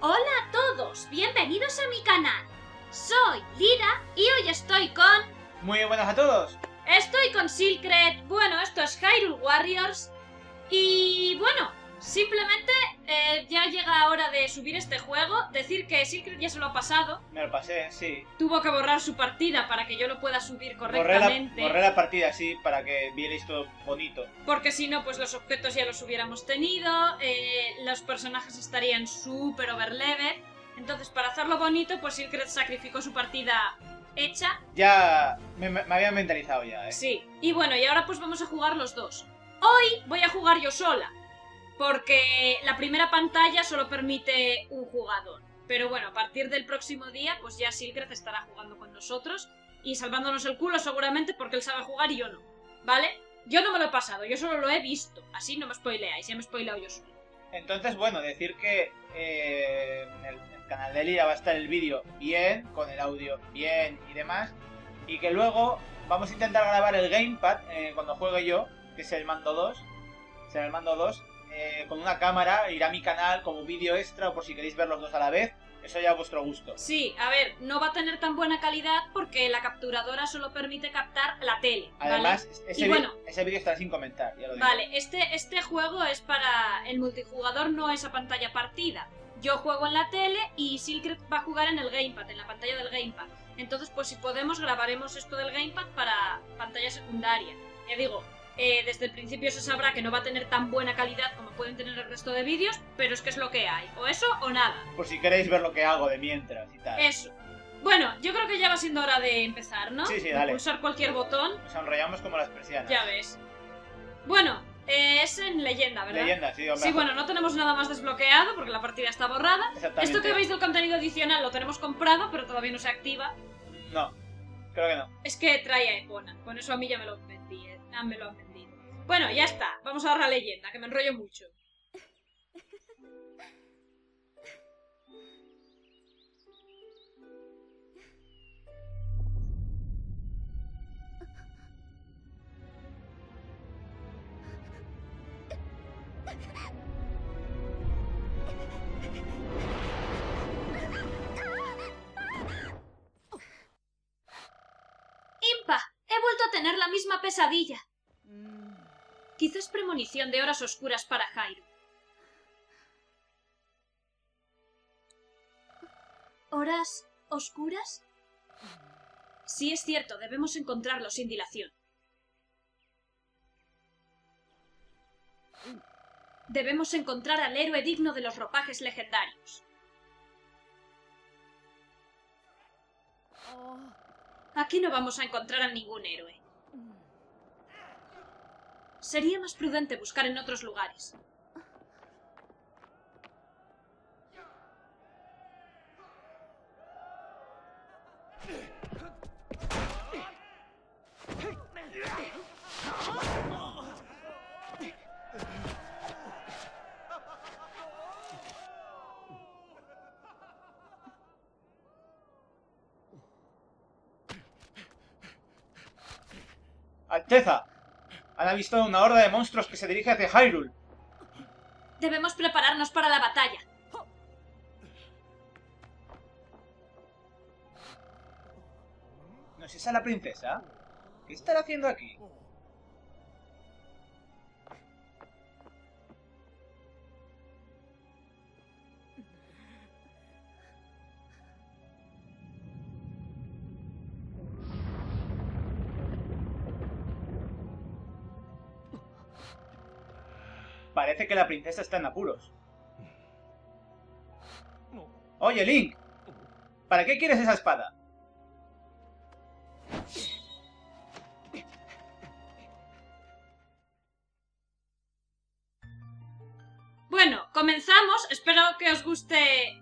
Hola a todos, bienvenidos a mi canal. Soy Lyra y hoy estoy con... Muy buenas a todos. Estoy con Sylcred, bueno, esto es Hyrule Warriors. Y bueno, simplemente ya llega la hora de subir este juego. Decir que Sylcred ya se lo ha pasado. Me lo pasé, sí. Tuvo que borrar su partida para que yo lo pueda subir correctamente. Borré la partida, sí, para que vierais todo bonito. Porque si no, pues los objetos ya los hubiéramos tenido. Los personajes estarían súper overlevel. Entonces, para hacerlo bonito, pues Sylcred sacrificó su partida hecha. Ya me había mentalizado ya, ¿eh? Sí. Y bueno, y ahora pues vamos a jugar los dos. Hoy voy a jugar yo sola, porque la primera pantalla solo permite un jugador. Pero bueno, a partir del próximo día, pues ya Sylcred estará jugando con nosotros y salvándonos el culo seguramente, porque él sabe jugar y yo no, ¿vale? Yo no me lo he pasado, yo solo lo he visto, así no me spoileáis, ya me he spoileado yo solo. Entonces, bueno, decir que en el canal de Lyra va a estar el vídeo bien, con el audio bien y demás, y que luego vamos a intentar grabar el gamepad cuando juegue yo, que es el mando 2, será el mando 2, con una cámara, irá a mi canal como vídeo extra, o por si queréis ver los dos a la vez, eso ya a vuestro gusto. Sí, a ver, no va a tener tan buena calidad porque la capturadora solo permite captar la tele, ¿vale? Además, ese vídeo está sin comentar, ya lo digo. Vale, este juego es para el multijugador, no es a pantalla partida. Yo juego en la tele y Sylcred va a jugar en el gamepad, en la pantalla del gamepad. Entonces, pues si podemos, grabaremos esto del gamepad para pantalla secundaria. Ya digo... desde el principio se sabrá que no va a tener tan buena calidad como pueden tener el resto de vídeos, pero es que es lo que hay, o eso o nada. Por si queréis ver lo que hago de mientras y tal. Eso. Bueno, yo creo que ya va siendo hora de empezar, ¿no? Sí, sí, dale. Pulsar cualquier botón. Nos enrollamos como las persianas. Ya ves. Bueno, es en leyenda, ¿verdad? Leyenda, sí, hombre. Sí, bueno, no tenemos nada más desbloqueado porque la partida está borrada. Esto que veis del contenido adicional lo tenemos comprado, pero todavía no se activa. No, creo que no. Es que trae a Epona, con eso a mí ya me lo vendí, ¿eh? Ah, me lo han vendido. Bueno, ya está. Vamos a la leyenda, que me enrollo mucho. Impa. He vuelto a tener la misma pesadilla. Quizás premonición de horas oscuras para Hyrule. ¿Horas oscuras? Sí, es cierto, debemos encontrarlo sin dilación. Debemos encontrar al héroe digno de los ropajes legendarios. Aquí no vamos a encontrar a ningún héroe. Sería más prudente buscar en otros lugares. ¡Alteza! Han avistado una horda de monstruos que se dirige hacia Hyrule. Debemos prepararnos para la batalla. ¿No es esa la princesa? ¿Qué estará haciendo aquí? Parece que la princesa está en apuros. Oye, Link, ¿para qué quieres esa espada? Bueno, comenzamos. Espero que os guste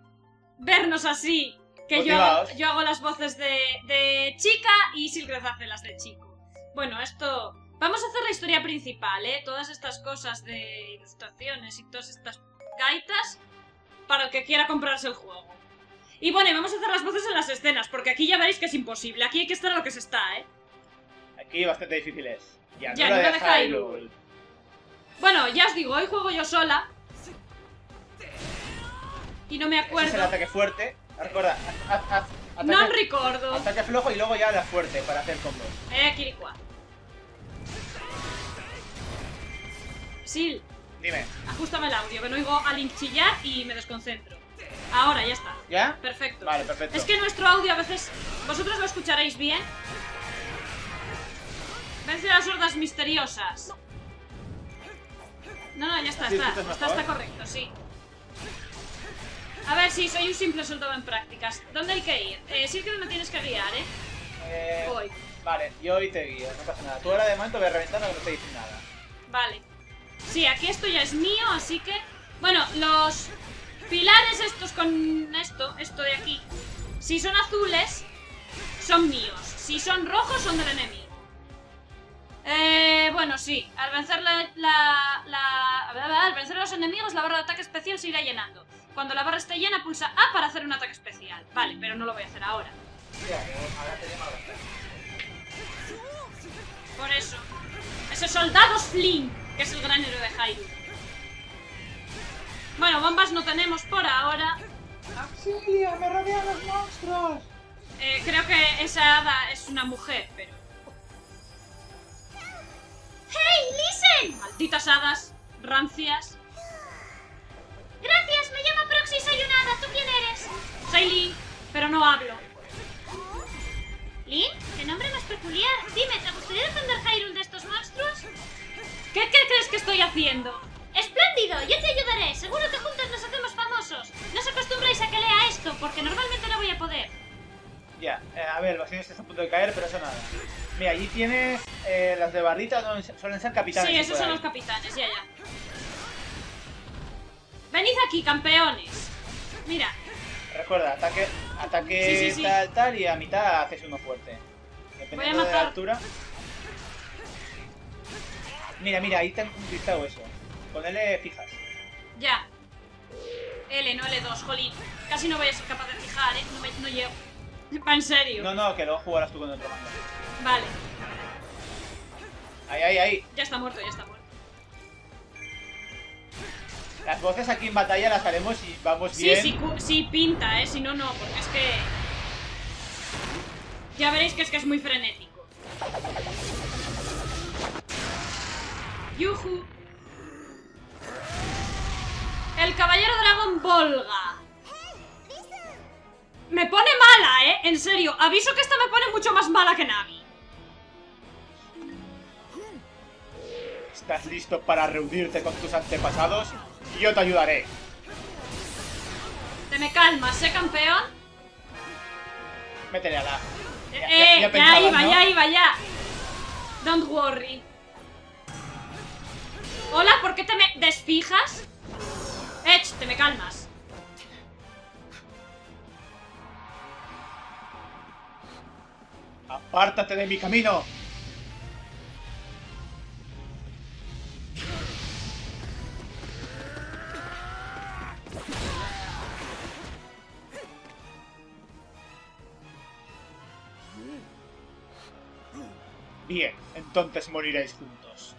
vernos así. Que yo hago las voces de chica y Sylcred hace las de chico. Bueno, esto... Vamos a hacer la historia principal, ¿eh? Todas estas cosas de ilustraciones y todas estas gaitas para el que quiera comprarse el juego. Y bueno, vamos a hacer las voces en las escenas, porque aquí ya veréis que es imposible. Aquí hay que estar a lo que se está, ¿eh? Aquí bastante difícil es. Ya, no me deja Hyrule. Bueno, ya os digo, hoy juego yo sola. Y no me acuerdo. Ese es el ataque fuerte. Recuerda, ataque, no recuerdo. Ataque flojo y luego ya la fuerte para hacer combos. Kirikua. Sil. Dime. Ajustame el audio, que no oigo a Link chillar y me desconcentro. Ahora, ya está. ¿Ya? Perfecto. Vale, perfecto. Es que nuestro audio a veces... Vosotros lo escucharéis bien. Vence las hordas misteriosas. No, ya está, sí, está correcto, sí. A ver, sí, soy un simple soldado en prácticas. ¿Dónde hay que ir? Sylcred me tienes que guiar, ¿eh? Voy. Vale, yo hoy te guío, no pasa nada. Tú ahora de momento voy a reventar, no te dice nada. Vale. Sí, aquí esto ya es mío, así que... Bueno, los pilares estos con esto de aquí, si son azules, son míos. Si son rojos, son del enemigo. Bueno, sí. Al vencer al vencer a los enemigos, la barra de ataque especial se irá llenando. Cuando la barra esté llena, pulsa A para hacer un ataque especial. Vale, pero no lo voy a hacer ahora. Por eso. Ese soldado Flynn, que es el gran héroe de Hyrule. Bueno, bombas no tenemos por ahora. ¡Auxilio! ¡Me rodean los monstruos! Creo que esa hada es una mujer, pero... ¡Hey, listen! Malditas hadas, rancias. Gracias, me llamo Proxi, soy una hada, ¿tú quién eres? Soy Lee, pero no hablo. ¿Lee? ¿Qué nombre más peculiar? Dime, ¿te gustaría defender Hyrule de estos monstruos? ¿Qué crees que estoy haciendo? ¡Espléndido! Yo te ayudaré, seguro que juntos nos hacemos famosos. No os acostumbráis a que lea esto, porque normalmente no voy a poder. Ya, a ver, los está a punto de caer, pero eso nada. Mira, allí tienes las de barrita, suelen ser capitanes. Sí, esos son los capitanes, ya. Venid aquí, campeones. Mira. Recuerda, ataque sí. Tal y a mitad haces uno fuerte. Dependiendo de la altura. Mira, ahí te han conquistado eso. Con L fijas. Ya. L, no L2, jolín. Casi no voy a ser capaz de fijar, ¿eh? No llego. ¿En serio? No, que luego jugarás tú con otro mando. Vale. Ahí. Ya está muerto. Las voces aquí en batalla las haremos y vamos bien. Sí, pinta, si no, porque es que... Ya veréis que es muy frenético. ¡Yuhu! El caballero dragón Volga. Me pone mala, en serio. Aviso que esta me pone mucho más mala que Navi. ¿Estás listo para reunirte con tus antepasados? Yo te ayudaré. Te me calmas, campeón. Métele a la... Ya pensabas, ya iba. Don't worry. Hola, ¿por qué te me desfijas? Te me calmas. ¡Apártate de mi camino! Bien, entonces moriréis juntos.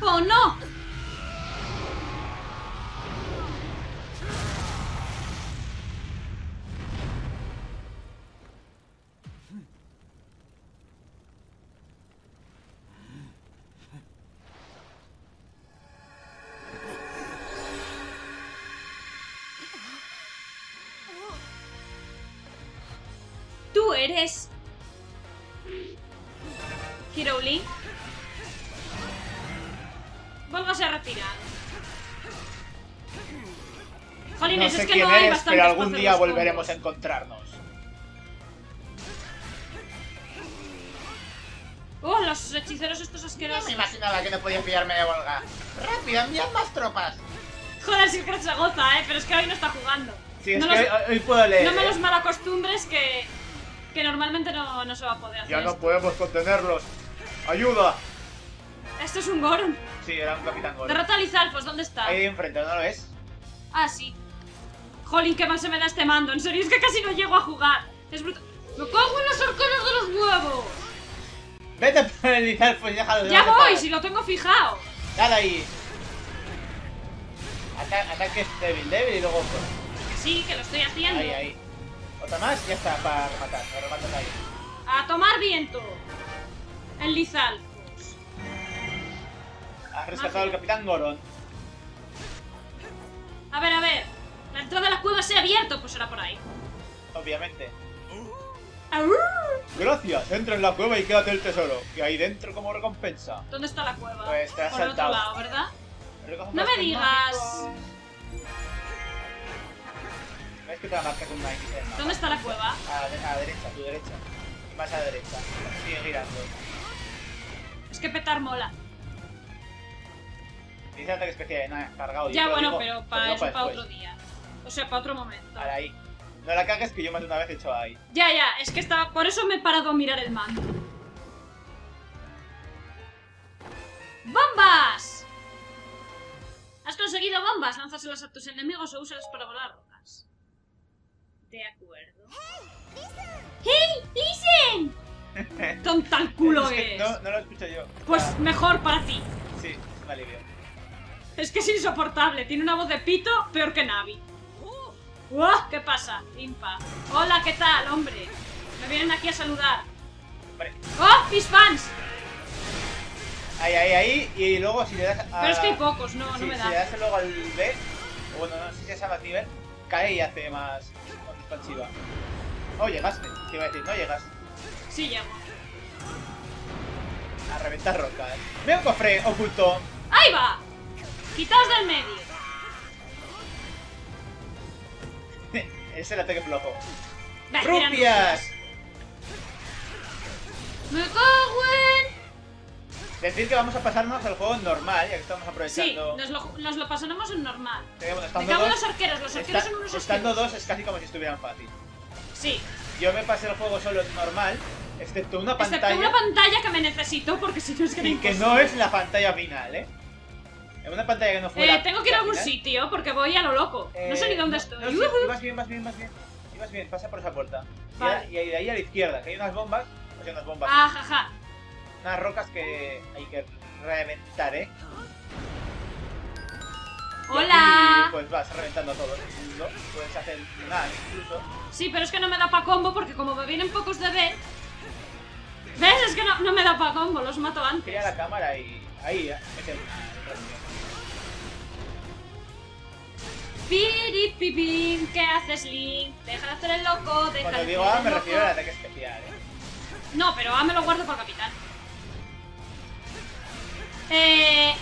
¡Oh, no! Tú eres... Hyrule. Volvas a retirar. Jolines, no sé quién eres, pero algún día volveremos a encontrarnos. ¡Oh, los hechiceros estos asquerosos! No me imaginaba que no podía pillarme de Volga. ¡Rápido, envían más tropas! Joder, Sylcred se goza, pero es que hoy no está jugando. Sí, es que hoy puedo leer. No me los malacostumbres que normalmente no se va a poder hacer. Ya no podemos contenerlos. ¡Ayuda! Esto es un Goron. Sí, era un capitán Goron. Derrota a Lizalfos, ¿dónde está? Ahí enfrente, ¿no lo ves? Ah, sí. Jolín, qué mal se me da este mando. En serio, es que casi no llego a jugar. Es brutal. ¡Me cago en los arcanos de los huevos! Vete por el Lizalfos y déjalo de... ¡Ya voy! ¡Si lo tengo fijado! ¡Dale ahí! Ataque débil, débil y luego... Sí, que lo estoy haciendo. Ahí, ahí. Otra más y ya está, para rematar. Para rematar ahí. A tomar viento. El Lizalfos. Has rescatado al capitán Goron. A ver, a ver. La entrada de la cueva se ha abierto, pues será por ahí. Obviamente. Gracias, entra en la cueva y quédate el tesoro, que hay dentro como recompensa. ¿Dónde está la cueva? Pues te has por saltado. Otro lado, ¿verdad? No me digas. ¿Ves que te la marca con una X? ¿Dónde está la cueva? A la derecha, a tu derecha. Y más a la derecha. Sigue girando. Es que petar mola. Dice ataque especial, nada, cargado. Ya, bueno, pero para eso, para otro día. O sea, para otro momento. Ahora ahí. No la cagues, que yo más de una vez he hecho ahí. Ya, ya, es que estaba... Por eso me he parado a mirar el mando. ¡Bombas! ¿Has conseguido bombas? Lánzaselas a tus enemigos o úsalas para volar rocas. De acuerdo. ¡Hey, listen! ¡Hey, listen! ¡Tonta el culo es que es! No lo escucho yo. Pues mejor para ti. Sí, me alivio. Es que es insoportable. Tiene una voz de pito peor que Navi. ¿Qué pasa, Impa? Hola, ¿qué tal, hombre? Me vienen aquí a saludar. Hombre. ¡Oh, mis fans! Ahí, ahí, ahí. Y luego si le das a... Pero es que hay pocos, no, sí, no me da. Si le das luego al B, o bueno, no sé si es a nivel, cae y hace más expansiva. No llegaste, te iba a decir, no llegas. Sí, llego. A reventar rocas. Veo un cofre oculto. ¡Ahí va! Quitaos del medio. Es el ataque flojo. ¡Rupias! ¡Me cago en! Decir que vamos a pasarnos al juego normal, ya que estamos aprovechando. Sí, nos lo pasaremos en normal. Me cago en los arqueros son unos estando dos es casi como si estuvieran fácil. Sí. Yo me pasé el juego solo en normal, excepto una pantalla. Excepto una pantalla que me necesito, porque si no es que me... Y que no es la pantalla final, ¿eh? En una pantalla que no fuera... tengo que ir a algún sitio porque voy a lo loco. No sé ni dónde estoy. No, sí, vas bien, vas bien, vas bien. Vas bien, pasa por esa puerta. Vale. Y de ahí a la izquierda, que hay unas bombas. O sea, unas bombas. Ah, jaja. Unas rocas que hay que reventar, ¿eh? ¡Hola! Y pues vas reventando a todos. Puedes hacer nada, incluso. Sí, pero es que no me da pa' combo porque como me vienen pocos de B... ¿Ves? Es que no me da pa' combo, los mato antes. Quería la cámara y... Ahí, mete una... Piripipim, ¿qué haces, Link? Deja de hacer el loco, deja de hacer el loco. Cuando digo A me refiero al ataque especial, ¿eh? No, pero A me lo guardo por capitán.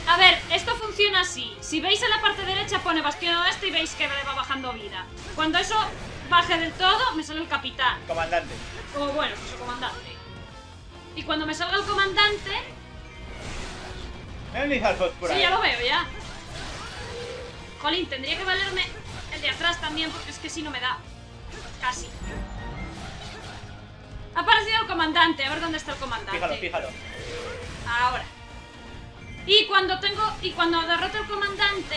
A ver, esto funciona así. Si veis en la parte derecha pone bastión oeste y veis que va bajando vida. Cuando eso baje del todo, me sale el capitán. Comandante. O bueno, pues el comandante. Y cuando me salga el comandante... Sí, ya lo veo, ya. Jolín, tendría que valerme el de atrás también, porque es que si no me da. Casi. Ha aparecido el comandante, a ver dónde está el comandante. Fíjalo, fíjalo. Ahora. Y cuando derroto al comandante...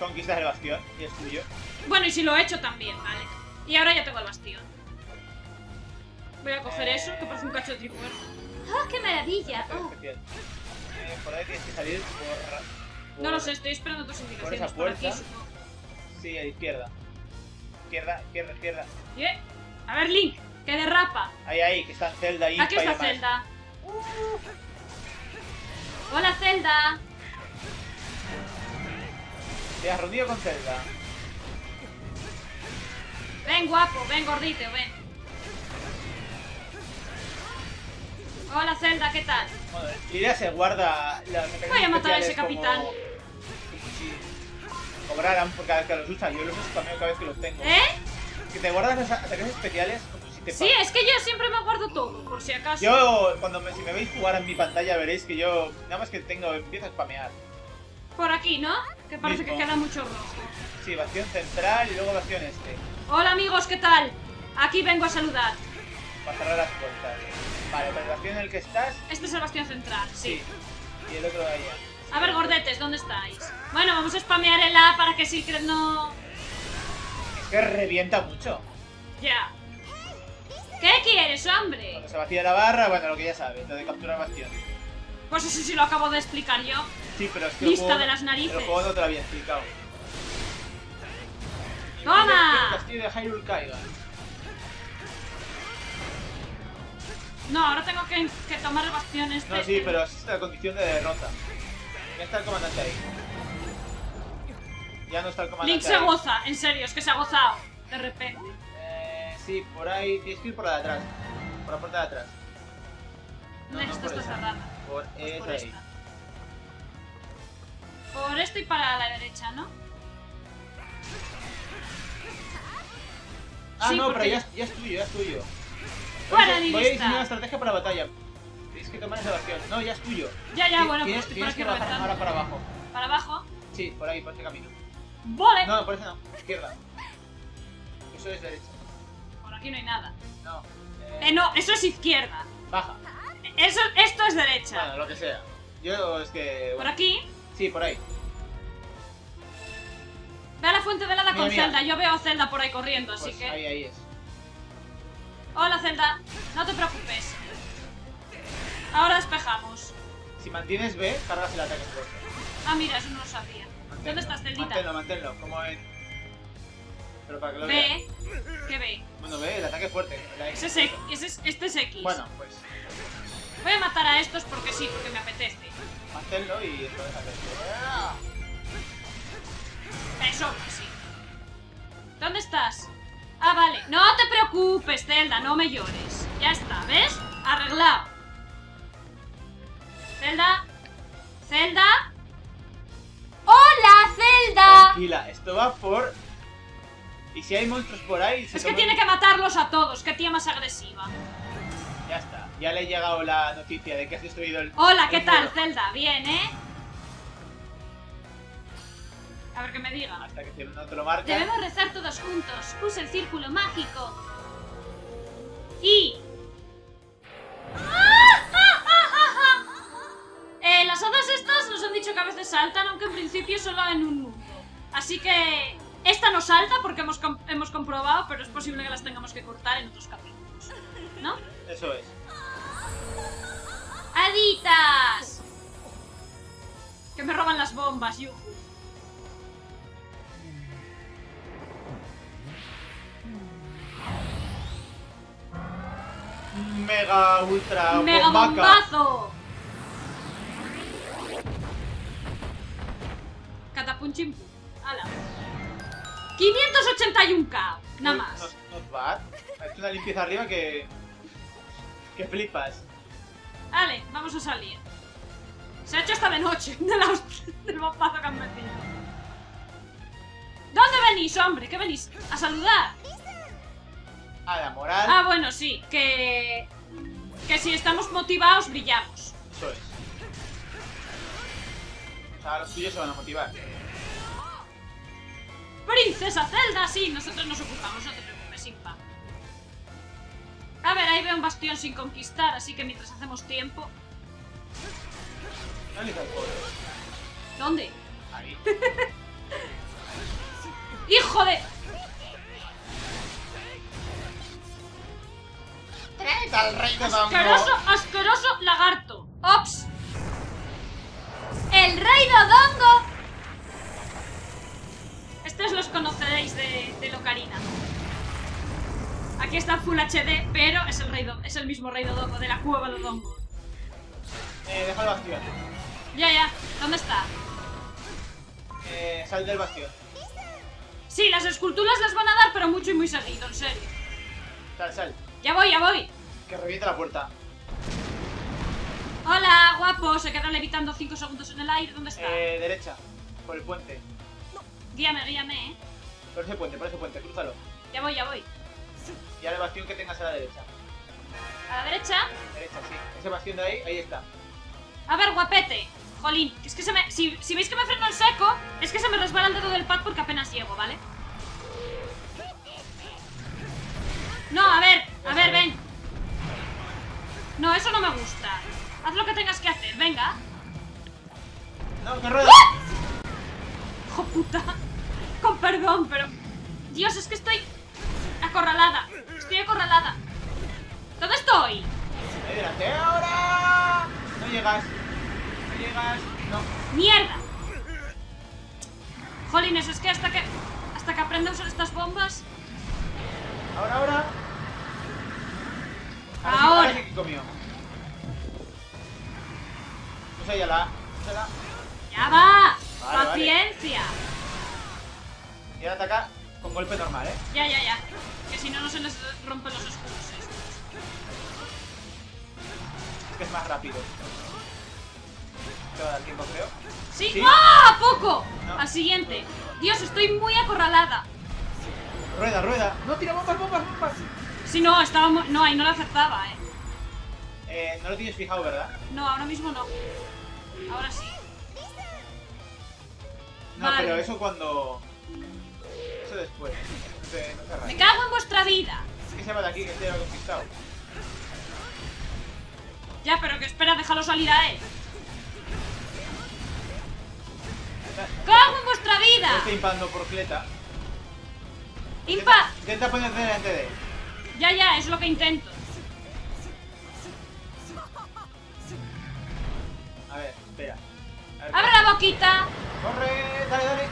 Conquistas el bastión, y es tuyo. Bueno, y si lo he hecho también, vale. Y ahora ya tengo el bastión. Voy a coger eso, que parece un cacho de Triforce. ¡Ah, qué maravilla! Por ahí tienes que salir por... No lo sé, estoy esperando tus indicaciones. Por esa puerta. Sí, a la izquierda. Izquierda, izquierda, izquierda. Yeah. A ver, Link, que derrapa. Ahí, ahí, que está Zelda ahí. Aquí está Zelda. Hola, Zelda. Te has reunido con Zelda. Ven, guapo, ven, gordito, ven. Hola, Zelda, ¿qué tal? Bueno, Lyra se guarda las... Voy a matar a ese capitán. Como si cobraran por cada vez que los usan. Yo los uso también cada vez que los tengo. ¿Eh? Que te guardas los ataques especiales como si te... Sí, es que yo siempre me guardo todo, por si acaso. Yo, si me veis jugar en mi pantalla, veréis que yo, nada más que tengo, empiezo a spamear. Por aquí, ¿no? Que parece que queda mucho rojo. Sí, bastión central y luego bastión este. Hola, amigos, ¿qué tal? Aquí vengo a saludar. Para cerrar las puertas. Vale, pero el bastión en el que estás... Este es el bastión central, sí. Y el otro de allá. A ver, gordetes, ¿dónde estáis? Bueno, vamos a spamear el A para que Sylcred no... Es que revienta mucho. Ya. ¿Qué quieres, hombre? Cuando se vacía la barra, bueno, lo que ya sabes, lo de capturar bastión. Pues eso sí lo acabo de explicar yo. Sí, pero es que lista juego, de las narices. El juego no te lo había explicado. ¡Toma! El castillo de Hyrule caiga. No, ahora tengo que tomar el bastión este. No, sí, pero es la condición de derrota. Ya está el comandante ahí. Ya no está el comandante Link se ahí. Goza, en serio, es que se ha gozado. De repente. Sí, por ahí tienes que ir por la de atrás. Por la puerta de atrás. No, no, por esta está cerrada. Por esta. Por esta. Por esto y para la derecha, ¿no? Ah, sí, no, porque... pero ya es tuyo, ya es tuyo. Fuera ni voy a diseñar una estrategia para batalla. Tienes que tomar esa bastión. No, ya es tuyo. Ya, ya, bueno, pues tienes que bajar ahora para abajo. ¿Para abajo? Sí, por ahí, por este camino. ¡Vole! No, por eso no, izquierda. Eso es derecha. Por aquí no hay nada. No. No, eso es izquierda. Baja. Eso, esto es derecha. Bueno, lo que sea. Yo es que... Bueno. ¿Por aquí? Sí, por ahí. Ve a la fuente velada con Zelda. Yo veo a Zelda por ahí corriendo, pues así que... Ahí es. Hola, Zelda. No te preocupes. Ahora despejamos. Si mantienes B, cargas el ataque fuerte. Ah, mira, eso no lo sabía. Manténlo. ¿Dónde estás, Zeldita? Manténlo, manténlo. Como en... Pero para que lo B. Veas. ¿Qué B? Bueno, B, el ataque fuerte. Ese es X. Este es X. Bueno, pues... Voy a matar a estos porque sí, porque me apetece. Manténlo y esto deja que... Eso, pues sí. ¿Dónde estás? Ah, vale. No te preocupes, Zelda, no me llores. Ya está, ¿ves? Arreglado. Zelda. Zelda. ¡Hola, Zelda! Tranquila, esto va por... Y si hay monstruos por ahí... Es que tiene que matarlos a todos, qué tía más agresiva. Ya está, ya le ha llegado la noticia de que has destruido el... Hola, ¿qué tal, Zelda? Bien, ¿eh? A ver qué me diga. Hasta que no te lo marque. Debemos rezar todos juntos. Usa el círculo mágico. Y... las hadas estas nos han dicho que a veces saltan, aunque en principio solo en un mundo. Así que... Esta no salta porque hemos comprobado, pero es posible que las tengamos que cortar en otros capítulos. ¿No? Eso es. ¡Haditas! Que me roban las bombas, yuhu. Mega ultra mega bombazo. Catapunchim. Ala. 581k, nada más. Not bad. Es una limpieza arriba que flipas. Vale, vamos a salir. Se ha hecho hasta de noche del bombazo que han metido. ¿Dónde venís, hombre? ¿Qué venís? ¿A saludar? A la moral. Ah, bueno, sí, que si estamos motivados, brillamos. Eso es. O sea, los tuyos se van a motivar. ¡Princesa Zelda! Sí, nosotros nos ocupamos, no te preocupes, Impa. A ver, ahí veo un bastión sin conquistar, así que mientras hacemos tiempo... No le das poder. ¿Dónde? Ahí. ¡Hijo de...! Al Rey Dodongo. Asqueroso, asqueroso lagarto. Ops. El Rey Dodongo. Estos los conoceréis de Ocarina. Aquí está Full HD, pero es el, es el mismo Rey Dodongo, de la cueva Dodongo. Deja el bastión. Ya, ya. ¿Dónde está? Sal del bastión. Sí, las esculturas las van a dar, pero mucho y muy seguido, en serio. Sal, sal. Ya voy, ya voy. Que revienta la puerta. Hola, guapo. Se quedan levitando 5 segundos en el aire. ¿Dónde está? Derecha. Por el puente. Guíame, guíame, eh. Por ese puente, crúzalo. Ya voy, ya voy. Y ahora el bastión que tengas a la derecha. ¿A la derecha? Derecha, sí. Ese bastión de ahí, ahí está. A ver, guapete. Jolín, es que se me... Si veis que me freno el seco, es que se me resbala el dedo del pad porque apenas llego, ¿vale? No, a ver, ven. pero... Dios, es que estoy... acorralada. Estoy acorralada. ¿Dónde estoy? ¡Espérate ahora! No llegas. No llegas. No. ¡Mierda! Jolines, es que hasta que aprenda a usar estas bombas... Ahora, ahora. Ahora. Sí, ahora. Usa ya la... Úsala. ¡Ya va! Vale, ¡paciencia! Vale. Y ahora ataca con golpe normal, ¿eh? Ya, ya, ya. Que si no, no se les rompen los escudos estos. Es que es más rápido. Te va a dar tiempo, creo. ¡Sí! ¿Sí? ¡Ah! ¡Poco! No. Al siguiente. Dios, estoy muy acorralada. Rueda, rueda. No, tira bombas, bombas, bombas. Sí, no, estaba... No, ahí no lo acertaba, ¿eh? No lo tienes fijado, ¿verdad? No, ahora mismo no. Ahora sí. No, vale. Pero eso cuando... Eso después. No ¡me cago en vuestra vida! Es que se va de aquí, que te lo he conquistado. Ya, pero que espera, déjalo salir a él. ¡Cago en vuestra vida! Estoy impando por Cleta. ¡Impa! Intenta ponerte delante de él. Ya, ya, es lo que intento. A ver, espera. A ver, ¡abre la boquita! ¡Corre! ¡Dale, dale!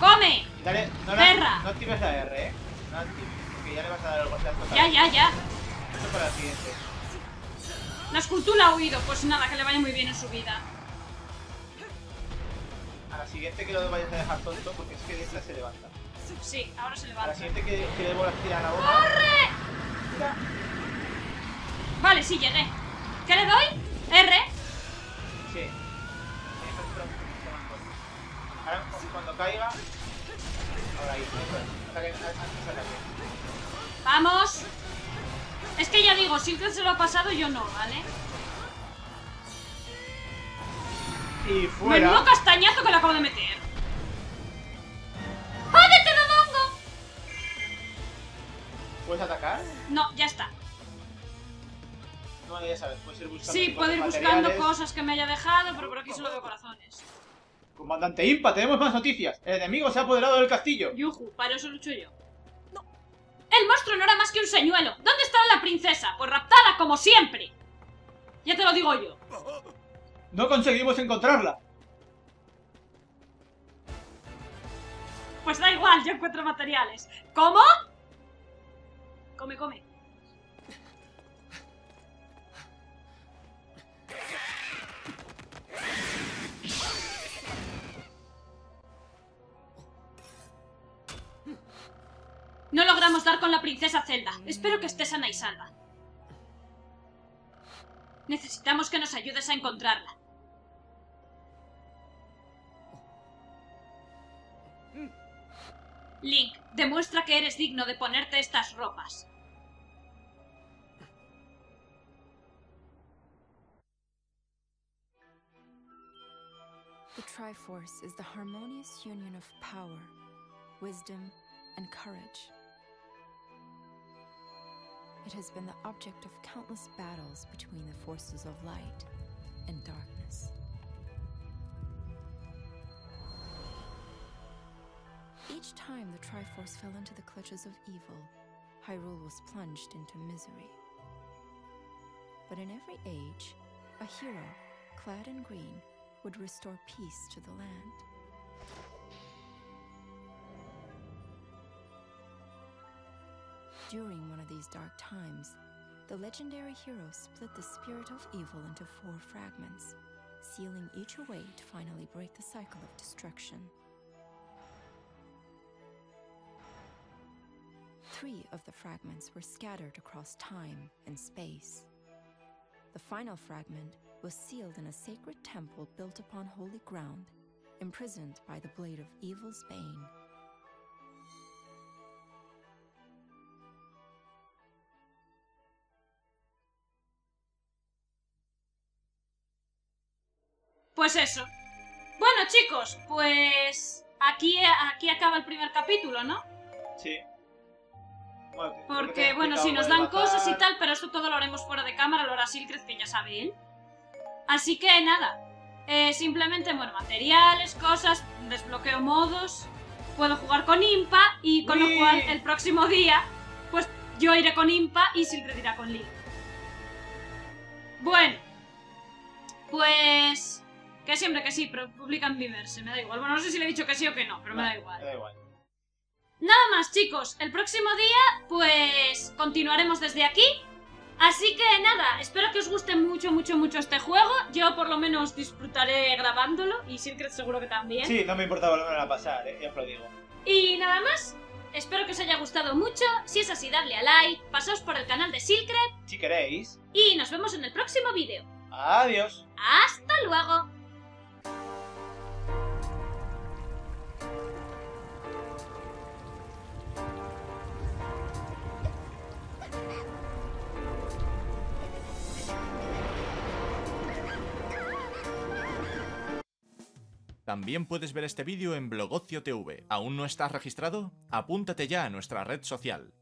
¡Come! Dale, no, perra. No actives la R, ¿eh? No actives, porque ya le vas a dar el guantazo. Ya, ya, ya. Eso para la siguiente. La escultura ha huido. Pues nada, que le vaya muy bien en su vida. A la siguiente que lo vayas a dejar tonto, porque es que de esta se levanta. Sí, ahora se levanta. A la siguiente que le vuelvas a tirar la boca. ¡Corre! Mira. Vale, sí, llegué. ¿Qué le doy? ¿R? Sí. Ahora, cuando caiga... Ahora ahí. ¡Vamos! Es que ya digo, Sylcred se lo ha pasado, yo no, ¿vale? Y fuera... ¡Menudo castañazo que le acabo de meter! ¡Jódete, Dodongo! ¿Puedes atacar? No, ya está. Bueno, ya sabes, puedes ir buscando... Sí, puedo ir buscando cosas que me haya dejado, pero por aquí solo veo corazones. Comandante Impa, tenemos más noticias. El enemigo se ha apoderado del castillo. Yuju, para eso lucho yo. No. El monstruo no era más que un señuelo. ¿Dónde estaba la princesa? Pues raptada como siempre. Ya te lo digo yo. No conseguimos encontrarla. Pues da igual, yo encuentro materiales. ¿Cómo? Come, come. No logramos dar con la princesa Zelda. Espero que esté sana y salva. Necesitamos que nos ayudes a encontrarla. Link, demuestra que eres digno de ponerte estas ropas. The Triforce is the harmonious union of power, wisdom and courage. It has been the object of countless battles between the forces of light and darkness. Each time the Triforce fell into the clutches of evil, Hyrule was plunged into misery. But in every age, a hero, clad in green, would restore peace to the land. During one of these dark times, the legendary hero split the spirit of evil into 4 fragments, sealing each away to finally break the cycle of destruction. 3 of the fragments were scattered across time and space. The final fragment was sealed in a sacred temple built upon holy ground, imprisoned by the blade of evil's bane. Pues eso. Bueno, chicos, pues aquí acaba el primer capítulo, ¿no? Sí. Bueno, porque bueno, si nos dan cosas y tal, pero esto todo lo haremos fuera de cámara, lo hará Sylcred, que ya sabe él. Así que nada, simplemente, bueno, materiales, cosas, desbloqueo modos, puedo jugar con Impa y con lo cual el próximo día pues yo iré con Impa y Sylcred irá con Lee. Bueno, pues que siempre que sí, pero publican Viverse, me da igual. Bueno, no sé si le he dicho que sí o que no, pero vale, me da igual. Me da igual. Nada más, chicos, el próximo día pues continuaremos desde aquí. Así que nada, espero que os guste mucho, mucho, mucho este juego. Yo por lo menos disfrutaré grabándolo y Sylcred seguro que también. Sí, no me importa volver a pasar, ya os lo digo. Y nada más, espero que os haya gustado mucho. Si es así, dadle a like, pasaos por el canal de Sylcred si queréis. Y nos vemos en el próximo vídeo. Adiós. Hasta luego. También puedes ver este vídeo en Blogocio TV. ¿Aún no estás registrado? Apúntate ya a nuestra red social.